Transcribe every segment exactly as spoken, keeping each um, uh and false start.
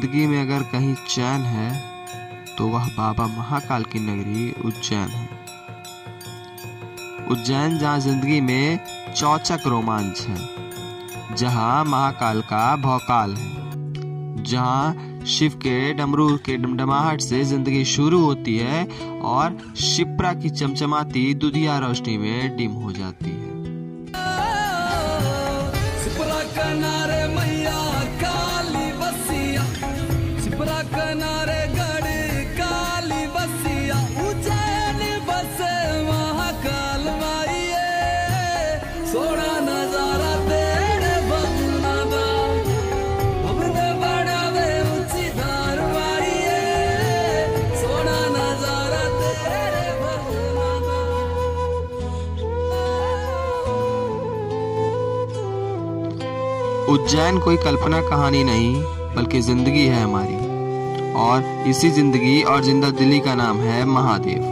जिंदगी में अगर कहीं चैन है तो वह बाबा महाकाल की नगरी उज्जैन है। उज्जैन जहाँ जिंदगी में चौचक रोमांच है, जहाँ महाकाल का भौकाल है, जहाँ शिव के डमरू के डमडमाहट से जिंदगी शुरू होती है और शिप्रा की चमचमाती दुधिया रोशनी में डिम हो जाती है। शिप्रा किनारे मैया काली बसिया, शिप्रा किनारे गड़ी काली बसिया, उज्जैन बसे महाकाल माईए, सोना नजारा तेरे बंगला दा, अपने बड़ा वे ऊंची धार माईए, सोना नजारा तेरे बंगला दा। उज्जैन कोई कल्पना कहानी नहीं बल्कि जिंदगी है हमारी, और इसी जिंदगी और जिंदा दिली का नाम है महादेव।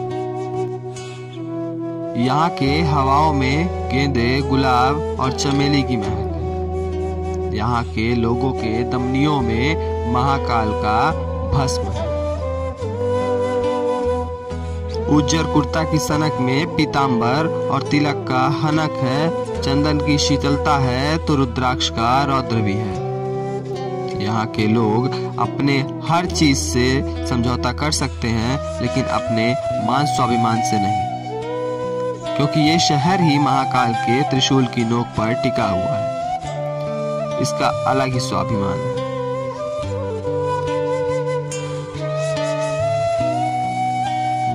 यहाँ के हवाओं में गेंदे, गुलाब और चमेली की महक है। यहाँ के लोगों के दमनियों में महाकाल का भस्म है। उज्जर कुर्ता की सनक में पीतांबर और तिलक का हनक है, चंदन की शीतलता है तो रुद्राक्ष का रौद्र भी है। यहाँ के लोग अपने हर चीज से समझौता कर सकते हैं, लेकिन अपने मान स्वाभिमान से नहीं, क्योंकि ये शहर ही महाकाल के त्रिशूल की नोक पर टिका हुआ है। इसका अलग ही स्वाभिमान है।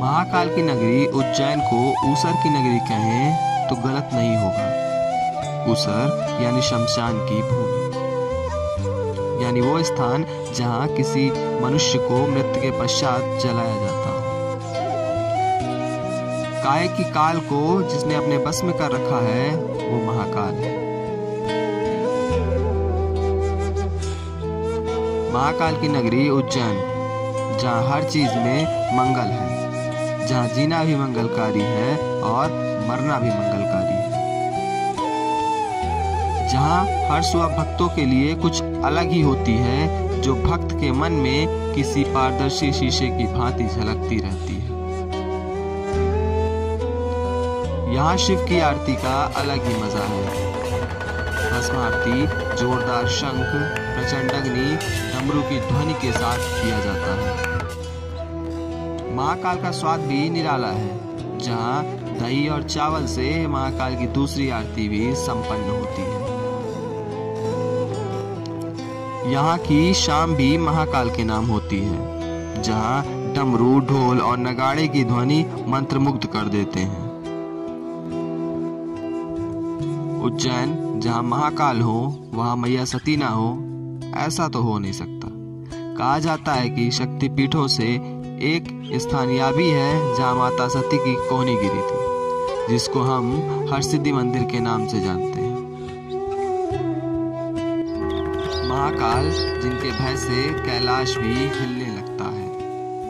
महाकाल की नगरी उज्जैन को ऊसर की नगरी कहें तो गलत नहीं होगा। ऊसर यानी शमशान की भूमि, यानी वो स्थान जहाँ किसी मनुष्य को मृत्यु के पश्चात जलाया जाता हो। काय की काल को जिसने अपने बस में कर रखा है वो महाकाल है। महाकाल की नगरी उज्जैन, जहाँ हर चीज में मंगल है, जहाँ जीना भी मंगलकारी है और मरना भी मंगलकारी है, जहाँ हर सुबह भक्तों के लिए कुछ अलग ही होती है, जो भक्त के मन में किसी पारदर्शी शीशे की भांति झलकती रहती है। यहाँ शिव की आरती का अलग ही मजा है। भस्म आरती जोरदार शंख, प्रचंड अग्नि, डमरू की ध्वनि के साथ किया जाता है। महाकाल का स्वाद भी निराला है, जहाँ दही और चावल से महाकाल की दूसरी आरती भी संपन्न होती है। यहाँ की शाम भी महाकाल के नाम होती है, जहाँ डमरू, ढोल और नगाड़े की ध्वनि मंत्रमुग्ध कर देते हैं। उज्जैन जहाँ महाकाल हो वहाँ मैया सती ना हो, ऐसा तो हो नहीं सकता। कहा जाता है कि शक्तिपीठों से एक स्थान या भी है जहाँ माता सती की कोहनी गिरी थी, जिसको हम हर सिद्धि मंदिर के नाम से जानते हैं। महाकाल जिनके भय से कैलाश भी हिलने लगता है,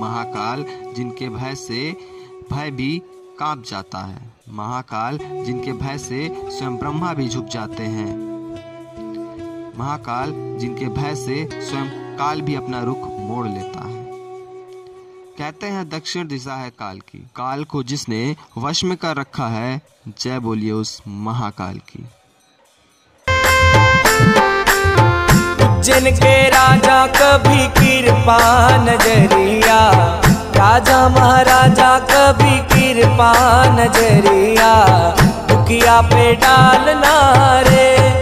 महाकाल जिनके भय से भय भी कांप जाता है, महाकाल जिनके भय से स्वयं ब्रह्मा भी झुक जाते हैं, महाकाल जिनके भय से स्वयं काल भी अपना रुख मोड़ लेता है। कहते हैं दक्षिण दिशा है काल की। काल को जिसने वश में कर रखा है, जय बोलिए उस महाकाल की। जिनके राजा कभी कृपा नजरिया, राजा महाराजा कभी कृपा नजरिया, दुखिया पे डालना रे।